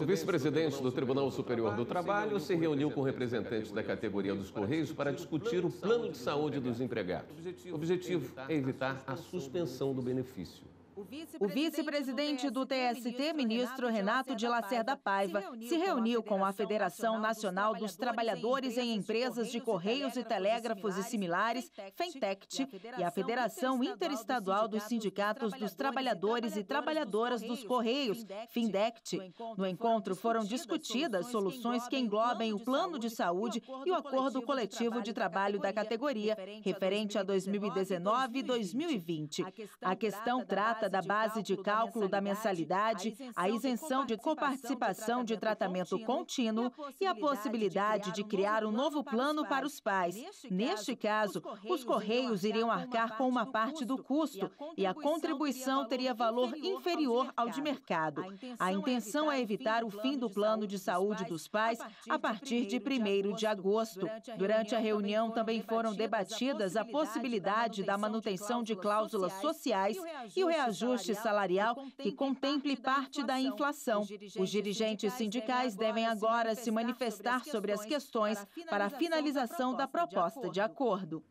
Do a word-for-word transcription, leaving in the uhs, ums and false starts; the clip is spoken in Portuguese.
O vice-presidente do Tribunal Superior do Trabalho se reuniu com representantes da categoria dos Correios para discutir o plano de saúde dos empregados. O objetivo é evitar a suspensão do benefício. O vice-presidente do T S T, ministro Renato de Lacerda Paiva, se reuniu com a Federação Nacional dos Trabalhadores em Empresas de Correios e Telégrafos e Similares, Fentect, e a Federação Interestadual dos Sindicatos dos Trabalhadores e Trabalhadoras dos Correios, Findect. No encontro foram discutidas soluções que englobem o plano de saúde e o acordo coletivo de trabalho da categoria, referente a dois mil e dezenove e dois mil e vinte. A questão trata da base de cálculo da mensalidade, a isenção de coparticipação de tratamento contínuo e a possibilidade de criar um novo plano para os pais. Neste caso, os Correios iriam arcar com uma parte do custo e a contribuição teria valor inferior ao de mercado. A intenção é evitar o fim do plano de saúde dos pais a partir de primeiro de agosto. Durante a reunião também foram debatidas a possibilidade da manutenção de cláusulas sociais e o reajuste ajuste salarial que contemple parte da inflação. Os dirigentes sindicais devem agora se manifestar sobre as questões para a finalização da proposta de acordo.